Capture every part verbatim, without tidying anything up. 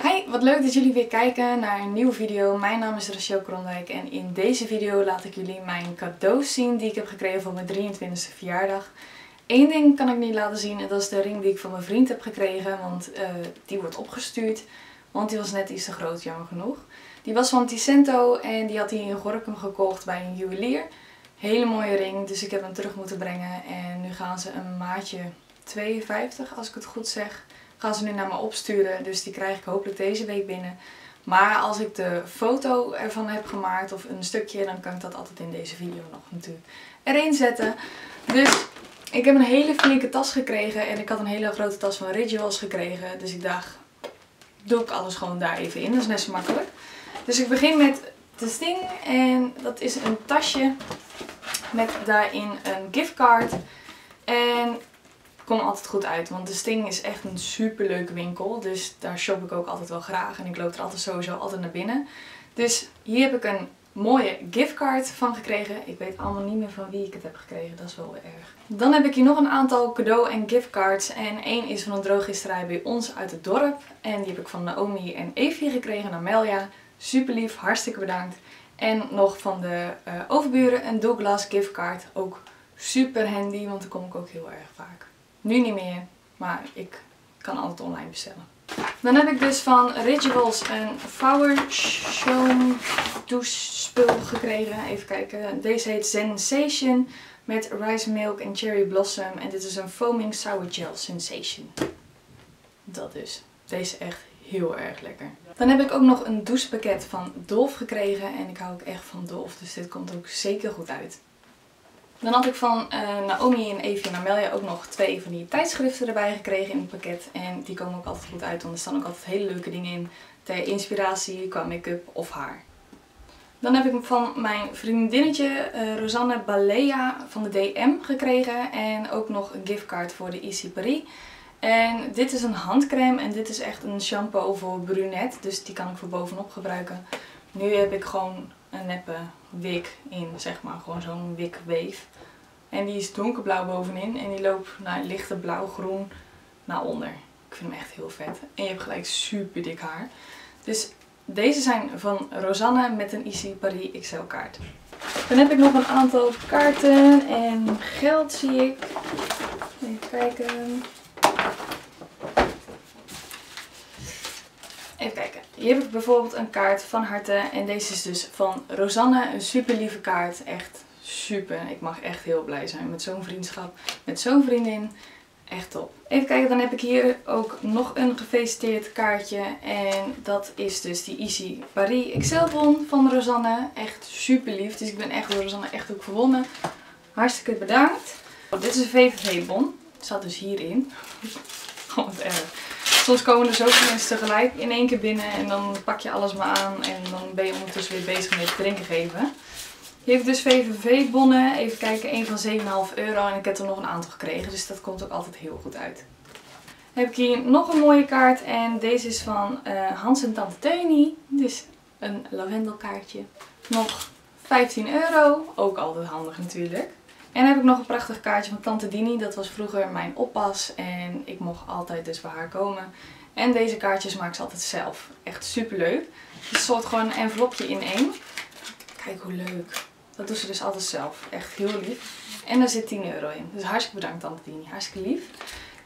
Hi, wat leuk dat jullie weer kijken naar een nieuwe video. Mijn naam is Rachel Kronwijk en in deze video laat ik jullie mijn cadeaus zien die ik heb gekregen voor mijn drieëntwintigste verjaardag. Eén ding kan ik niet laten zien en dat is de ring die ik van mijn vriend heb gekregen, want uh, die wordt opgestuurd. Want die was net iets te groot, jammer genoeg. Die was van Ticento en die had hij in Gorkum gekocht bij een juwelier. Hele mooie ring, dus ik heb hem terug moeten brengen en nu gaan ze een maatje tweeënvijftig, als ik het goed zeg, gaan ze nu naar me opsturen. Dus die krijg ik hopelijk deze week binnen. Maar als ik de foto ervan heb gemaakt of een stukje, dan kan ik dat altijd in deze video nog natuurlijk erin zetten. Dus ik heb een hele flinke tas gekregen en ik had een hele grote tas van Rituals gekregen. Dus ik dacht, doe ik alles gewoon daar even in. Dat is net zo makkelijk. Dus ik begin met de Sting en dat is een tasje met daarin een giftcard. En het komt altijd goed uit, want de Sting is echt een superleuke winkel. Dus daar shop ik ook altijd wel graag en ik loop er altijd sowieso altijd naar binnen. Dus hier heb ik een mooie giftcard van gekregen. Ik weet allemaal niet meer van wie ik het heb gekregen, dat is wel erg. Dan heb ik hier nog een aantal cadeau- en giftcards. En één is van een drogisterij bij ons uit het dorp. En die heb ik van Naomi en Evie gekregen, en Amelia. Super lief, hartstikke bedankt. En nog van de uh, overburen een Douglas giftcard. Ook super handy, want daar kom ik ook heel erg vaak. Nu niet meer, maar ik kan altijd online bestellen. Dan heb ik dus van Rituals een Show douche-spul gekregen. Even kijken. Deze heet Sensation met Rice Milk en Cherry Blossom. En dit is een Foaming Sour Gel Sensation. Dat dus. Deze echt heel erg lekker. Dan heb ik ook nog een douchepakket van Dove gekregen. En ik hou ook echt van Dove, dus dit komt ook zeker goed uit. Dan had ik van uh, Naomi en Evie en Amelia ook nog twee van die tijdschriften erbij gekregen in het pakket. En die komen ook altijd goed uit, want er staan ook altijd hele leuke dingen in. Ter inspiratie, qua make-up of haar. Dan heb ik van mijn vriendinnetje uh, Rosanne van de D M gekregen. En ook nog een giftcard voor de Ici Paris. En dit is een handcrème en dit is echt een shampoo voor brunette. Dus die kan ik voor bovenop gebruiken. Nu heb ik gewoon een neppe wig in, zeg maar. Gewoon zo'n wig wave. En die is donkerblauw bovenin en die loopt naar lichte blauw-groen naar onder. Ik vind hem echt heel vet. En je hebt gelijk super dik haar. Dus deze zijn van Rosanne met een Ici Paris X L kaart. Dan heb ik nog een aantal kaarten en geld zie ik. Even kijken. Even kijken. Hier heb ik bijvoorbeeld een kaart van harte. En deze is dus van Rosanne. Een super lieve kaart. Echt super. Ik mag echt heel blij zijn met zo'n vriendschap. Met zo'n vriendin. Echt top. Even kijken. Dan heb ik hier ook nog een gefeliciteerd kaartje. En dat is dus die Ici Paris X L bon van Rosanne. Echt super lief. Dus ik ben echt door Rosanne echt ook verwonnen. Hartstikke bedankt. Oh, dit is een V V V bon. Het zat dus hierin. Gewoon wat erg. Soms komen er zoveel mensen tegelijk in één keer binnen en dan pak je alles maar aan en dan ben je ondertussen weer bezig met drinken geven. Hier heb ik dus V V V-bonnen, even kijken, een van zeven komma vijf euro en ik heb er nog een aantal gekregen, dus dat komt ook altijd heel goed uit. Dan heb ik hier nog een mooie kaart en deze is van uh, Hans en Tante Teunie, dus een lavendelkaartje. Nog vijftien euro, ook altijd handig natuurlijk. En dan heb ik nog een prachtig kaartje van Tante Dini. Dat was vroeger mijn oppas en ik mocht altijd dus bij haar komen. En deze kaartjes maak ze altijd zelf. Echt super leuk. Het is soort gewoon een envelopje in één. Kijk hoe leuk. Dat doet ze dus altijd zelf. Echt heel lief. En daar zit tien euro in. Dus hartstikke bedankt Tante Dini. Hartstikke lief.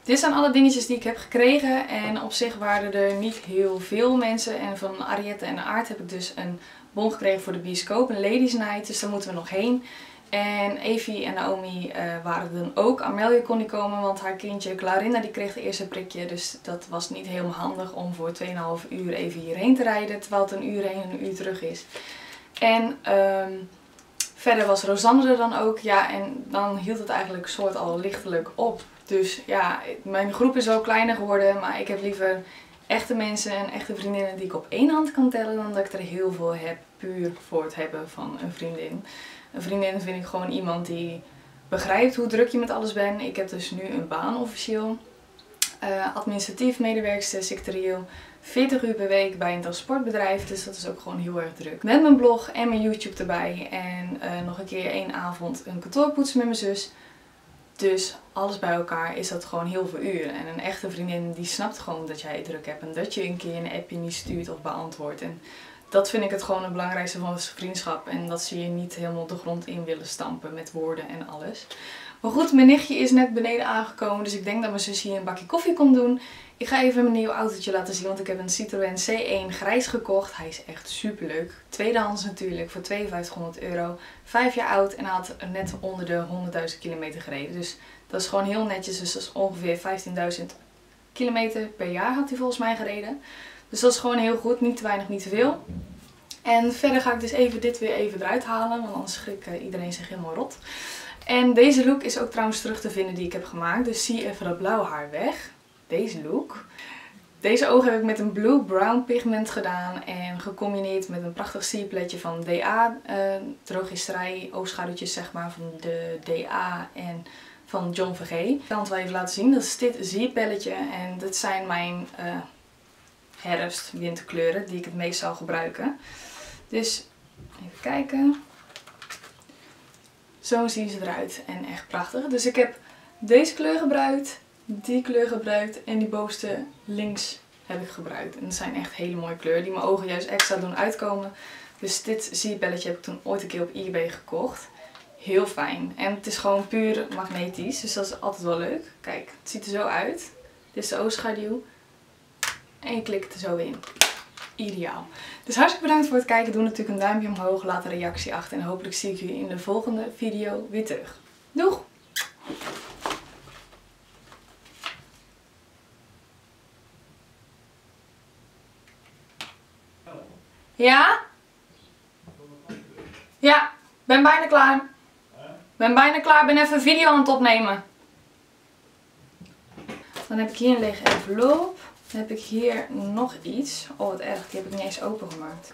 Dit zijn alle dingetjes die ik heb gekregen. En op zich waren er niet heel veel mensen. En van Ariette en Aard heb ik dus een bon gekregen voor de bioscoop. Een ladies night. Dus daar moeten we nog heen. En Evie en Naomi uh, waren er dan ook. Amelia kon niet komen, want haar kindje Clarinda die kreeg de eerste prikje. Dus dat was niet helemaal handig om voor twee komma vijf uur even hierheen te rijden. Terwijl het een uur heen en een uur terug is. En um, verder was Rosanne er dan ook. Ja, en dan hield het eigenlijk soort al lichtelijk op. Dus ja, mijn groep is wel kleiner geworden. Maar ik heb liever echte mensen en echte vriendinnen die ik op één hand kan tellen. Dan dat ik er heel veel heb. Puur voor het hebben van een vriendin. Een vriendin vind ik gewoon iemand die begrijpt hoe druk je met alles bent. Ik heb dus nu een baan officieel. Uh, administratief medewerkster, secretarieel. veertig uur per week bij een transportbedrijf. Dus dat is ook gewoon heel erg druk. Met mijn blog en mijn YouTube erbij. En uh, nog een keer één avond een kantoorpoets met mijn zus. Dus alles bij elkaar is dat gewoon heel veel uren. En een echte vriendin die snapt gewoon dat jij druk hebt. En dat je een keer een appje niet stuurt of beantwoordt. En dat vind ik het gewoon het belangrijkste van vriendschap. En dat ze je niet helemaal de grond in willen stampen met woorden en alles. Maar goed, mijn nichtje is net beneden aangekomen. Dus ik denk dat mijn zus hier een bakje koffie komt doen. Ik ga even mijn nieuwe autootje laten zien. Want ik heb een Citroën C één grijs gekocht. Hij is echt super leuk. Tweedehands natuurlijk voor vijfduizend tweehonderd euro. Vijf jaar oud en had net onder de honderdduizend kilometer gereden. Dus dat is gewoon heel netjes. Dus dat is ongeveer vijftienduizend kilometer per jaar had hij volgens mij gereden. Dus dat is gewoon heel goed. Niet te weinig, niet te veel. En verder ga ik dus even dit weer even eruit halen. Want anders schrik ik iedereen zich helemaal rot. En deze look is ook trouwens terug te vinden die ik heb gemaakt. Dus zie even dat blauwe haar weg. Deze look. Deze ogen heb ik met een blue-brown pigment gedaan. En gecombineerd met een prachtig sierpletje van D A. Eh, drogisterij, oogschaduwtjes zeg maar van de D A en van John V G. Ik kan het wel even laten zien. Dat is dit sierpelletje. En dat zijn mijn eh, herfst-winterkleuren die ik het meest zal gebruiken. Dus even kijken. Zo zien ze eruit en echt prachtig. Dus ik heb deze kleur gebruikt, die kleur gebruikt en die bovenste links heb ik gebruikt. En dat zijn echt hele mooie kleuren die mijn ogen juist extra doen uitkomen. Dus dit sierbelletje heb ik toen ooit een keer op eBay gekocht. Heel fijn. En het is gewoon puur magnetisch, dus dat is altijd wel leuk. Kijk, het ziet er zo uit. Dit is de oogschaduw. En je klikt er zo in. Ideaal. Dus hartstikke bedankt voor het kijken. Doe natuurlijk een duimpje omhoog, laat een reactie achter en hopelijk zie ik jullie in de volgende video weer terug. Doeg! Ja? Ja, ben bijna klaar. Ben bijna klaar, ben even een video aan het opnemen. Dan heb ik hier een lege envelop. Dan heb ik hier nog iets. Oh wat erg, die heb ik niet eens opengemaakt.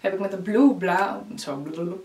Heb ik met een blue blauw... Zo, blauw.